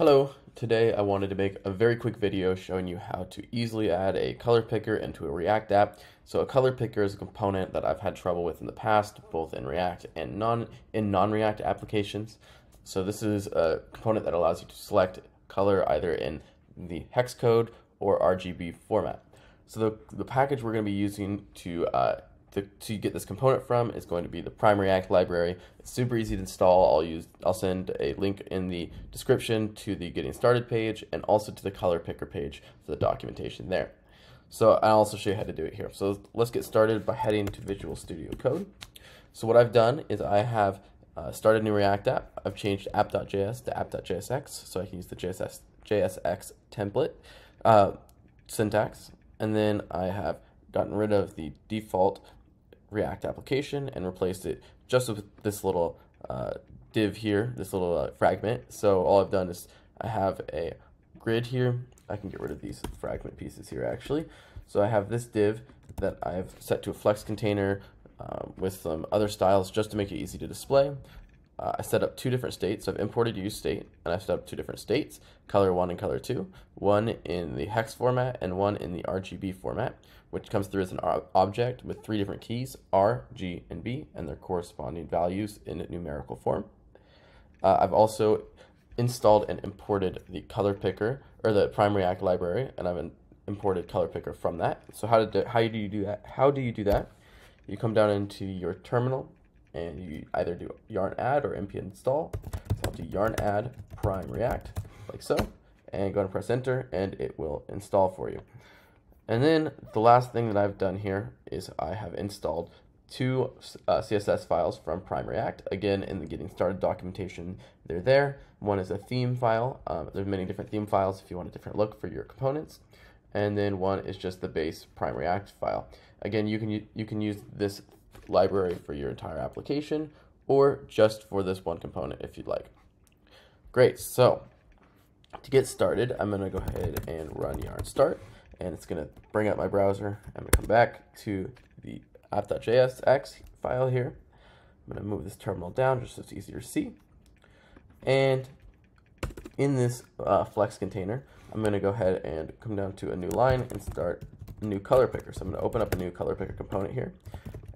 Hello, today I wanted to make a very quick video showing you how to easily add a color picker into a React app. So a color picker is a component that I've had trouble with in the past, both in React and non-React applications. So this is a component that allows you to select color either in the hex code or RGB format. So the package we're going to be using to get this component from is going to be the Prime React library. It's super easy to install. I'll send a link in the description to the Getting Started page and also to the Color Picker page for the documentation there. So I'll also show you how to do it here. So let's get started by heading to Visual Studio Code. So what I've done is I have started a new React app. I've changed app.js to app.jsx so I can use the JSX template syntax. And then I have gotten rid of the default React application and replaced it just with this little div here, this little fragment. So all I've done is I have a grid here. I can get rid of these fragment pieces here actually. So I have this div that I've set to a flex container with some other styles just to make it easy to display. I set up two different states. So I've imported useState and I've set up two different states, color one and color two, one in the hex format and one in the RGB format, which comes through as an object with three different keys, R, G, and B, and their corresponding values in numerical form. I've also installed and imported the color picker, or the Prime React library, and I've imported color picker from that. So how do you do that? You come down into your terminal and you either do yarn add or npm install. So I'll do yarn add prime react, like so, and go and press enter, and it will install for you. And then the last thing that I've done here is I have installed two CSS files from Prime React. Again, in the Getting Started documentation, they're there. One is a theme file. There's many different theme files if you want a different look for your components. And then one is just the base Prime React file. Again, you can use this library for your entire application or just for this one component if you'd like. Great, so to get started, I'm gonna go ahead and run yarn start, and it's gonna bring up my browser. I'm gonna come back to the app.jsx file here. I'm gonna move this terminal down just so it's easier to see. And in this flex container, I'm gonna go ahead and come down to a new line and start a new color picker. So I'm gonna open up a new color picker component here.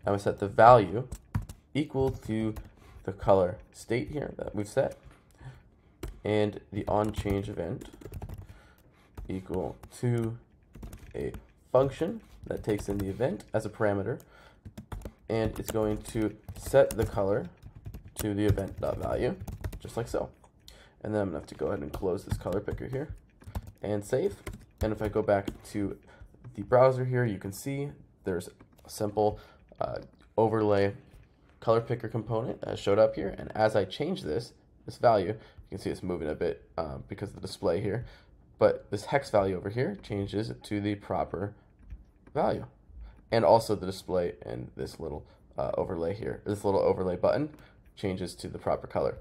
I'm going to set the value equal to the color state here that we've set, and the onChange event equal to a function that takes in the event as a parameter, and it's going to set the color to the event.value, just like so. And then I'm going to have to go ahead and close this color picker here and save. And if I go back to the browser here, you can see there's a simple overlay color picker component that showed up here, and as I change this value, you can see it's moving a bit because of the display here, but this hex value over here changes to the proper value, and also the display and this little overlay here, this little overlay button changes to the proper color.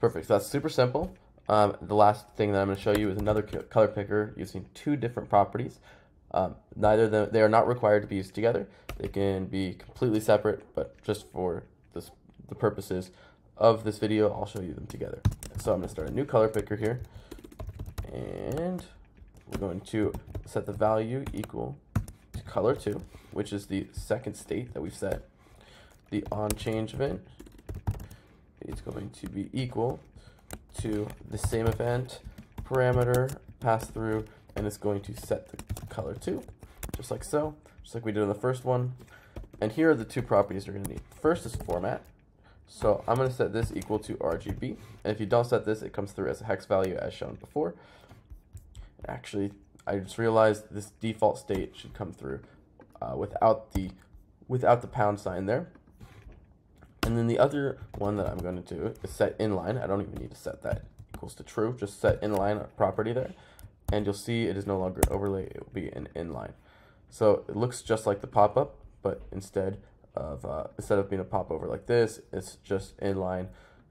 Perfect, so that's super simple. The last thing that I'm going to show you is another color picker using two different properties. They are not required to be used together. They can be completely separate, but just for the purposes of this video, I'll show you them together. So I'm going to start a new color picker here, and we're going to set the value equal to color 2, which is the second state that we've set. The onChange event is going to be equal to the same event, parameter, pass through, and it's going to set the color 2, just like so, just like we did in the first one. And here are the two properties you're going to need. First is format. So I'm going to set this equal to RGB. And if you don't set this, it comes through as a hex value as shown before. Actually, I just realized this default state should come through without the pound sign there. And then the other one that I'm going to do is set inline. I don't even need to set that equals to true, just set inline property there. And you'll see it is no longer an overlay, it will be an inline. So it looks just like the pop-up, but instead of being a pop-over like this, it's just inline,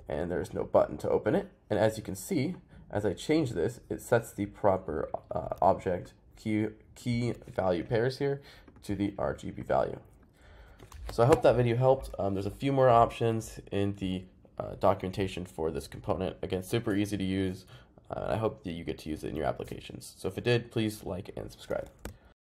and there's no button to open it. And as you can see, as I change this, it sets the proper object key value pairs here to the RGB value. So I hope that video helped. There's a few more options in the documentation for this component. Again, super easy to use. I hope that you get to use it in your applications. So if it did, please like and subscribe.